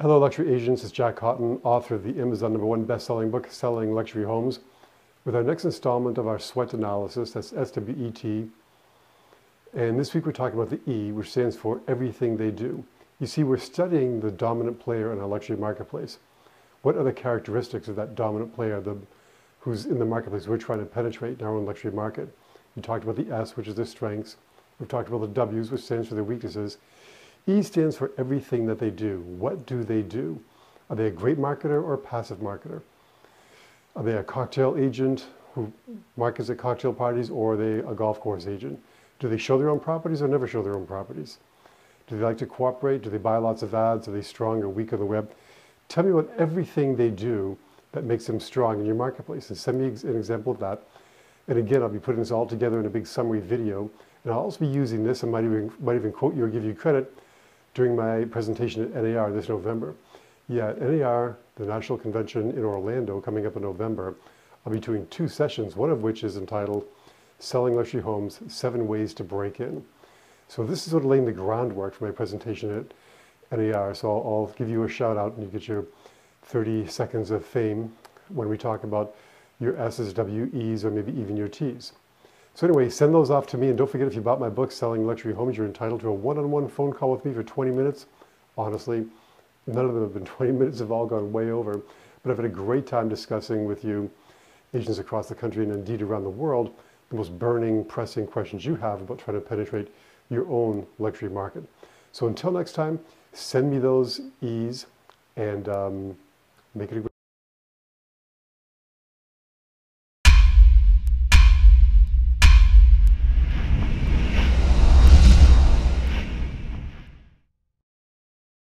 Hello Luxury Agents, it's Jack Cotton, author of the Amazon #1 best-selling book, Selling Luxury Homes, with our next installment of our Sweat Analysis, that's SWET. And this week we're talking about the E, which stands for everything they do. You see, we're studying the dominant player in our luxury marketplace. What are the characteristics of that dominant player who's in the marketplace we're trying to penetrate in our own luxury market? We talked about the S, which is their strengths. We've talked about the W's, which stands for their weaknesses. E stands for everything that they do. What do they do? Are they a great marketer or a passive marketer? Are they a cocktail agent who markets at cocktail parties, or are they a golf course agent? Do they show their own properties or never show their own properties? Do they like to cooperate? Do they buy lots of ads? Are they strong or weak on the web? Tell me about everything they do that makes them strong in your marketplace, and send me an example of that. And again, I'll be putting this all together in a big summary video, and I'll also be using this and might even quote you or give you credit during my presentation at NAR this November. Yeah, at NAR, the National Convention in Orlando, coming up in November, I'll be doing two sessions, one of which is entitled Selling Luxury Homes, 7 Ways to Break In. So this is sort of laying the groundwork for my presentation at NAR, so I'll give you a shout out and you get your 30 seconds of fame when we talk about your S's, W, E's, or maybe even your T's. So anyway, send those off to me, and don't forget, if you bought my book, Selling Luxury Homes, you're entitled to a one-on-one phone call with me for 20 minutes. Honestly, none of them have been 20 minutes, have all gone way over, but I've had a great time discussing with you, agents across the country and indeed around the world, the most burning, pressing questions you have about trying to penetrate your own luxury market. So until next time, send me those E's and make it a great